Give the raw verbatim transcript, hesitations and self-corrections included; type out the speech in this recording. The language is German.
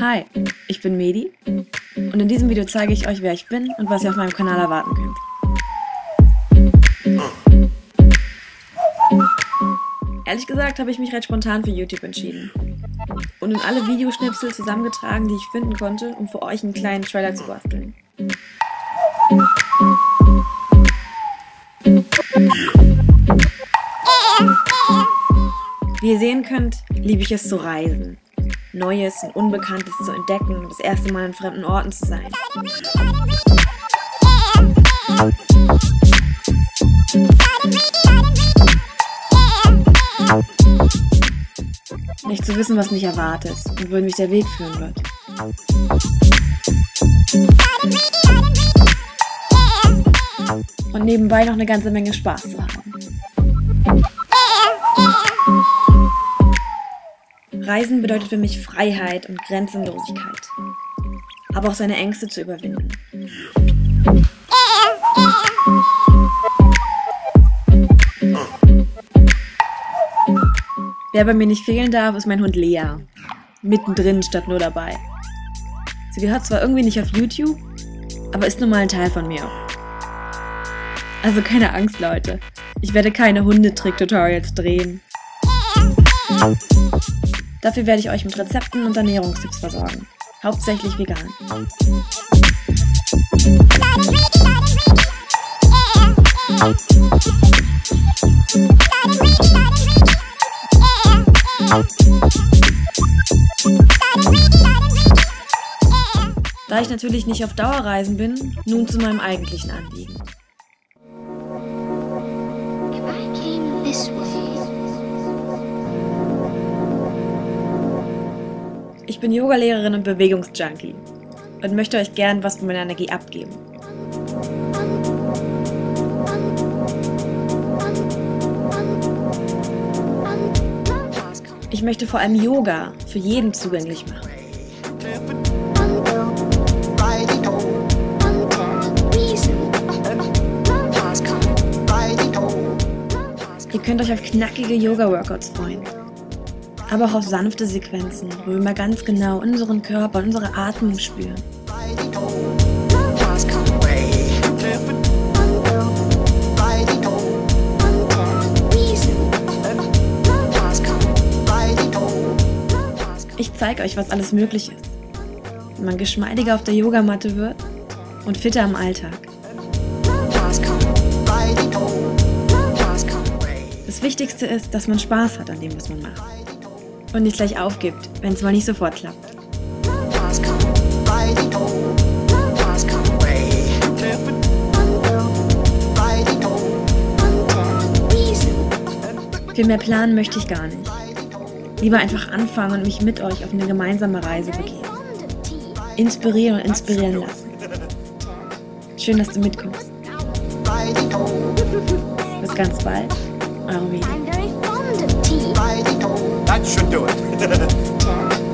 Hi, ich bin Mady und in diesem Video zeige ich euch, wer ich bin und was ihr auf meinem Kanal erwarten könnt. Ehrlich gesagt habe ich mich recht spontan für YouTube entschieden und in alle Videoschnipsel zusammengetragen, die ich finden konnte, um für euch einen kleinen Trailer zu basteln. Wie ihr sehen könnt, liebe ich es zu reisen. Neues und Unbekanntes zu entdecken und das erste Mal in fremden Orten zu sein. Nicht zu wissen, was mich erwartet und wohin mich der Weg führen wird. Und nebenbei noch eine ganze Menge Spaß zu haben. Reisen bedeutet für mich Freiheit und Grenzenlosigkeit, aber auch seine Ängste zu überwinden. Wer bei mir nicht fehlen darf, ist mein Hund Lea. Mittendrin statt nur dabei. Sie gehört zwar irgendwie nicht auf YouTube, aber ist nun mal ein Teil von mir. Also keine Angst, Leute. Ich werde keine Hundetrick-Tutorials drehen. Dafür werde ich euch mit Rezepten und Ernährungstipps versorgen. Hauptsächlich vegan. Da ich natürlich nicht auf Dauerreisen bin, nun zu meinem eigentlichen Anliegen. Ich bin Yogalehrerin und Bewegungsjunkie und möchte euch gern was von meiner Energie abgeben. Ich möchte vor allem Yoga für jeden zugänglich machen. Ihr könnt euch auf knackige Yoga-Workouts freuen. Aber auch auf sanfte Sequenzen, wo wir mal ganz genau unseren Körper, unsere Atmung spüren. Ich zeige euch, was alles möglich ist, wenn man geschmeidiger auf der Yogamatte wird und fitter im Alltag. Das Wichtigste ist, dass man Spaß hat an dem, was man macht. Und nicht gleich aufgibt, wenn es mal nicht sofort klappt. Viel mehr planen möchte ich gar nicht. Lieber einfach anfangen und mich mit euch auf eine gemeinsame Reise begeben. Inspirieren und inspirieren lassen. Schön, dass du mitkommst. Bis ganz bald, eure Mady. That should do it.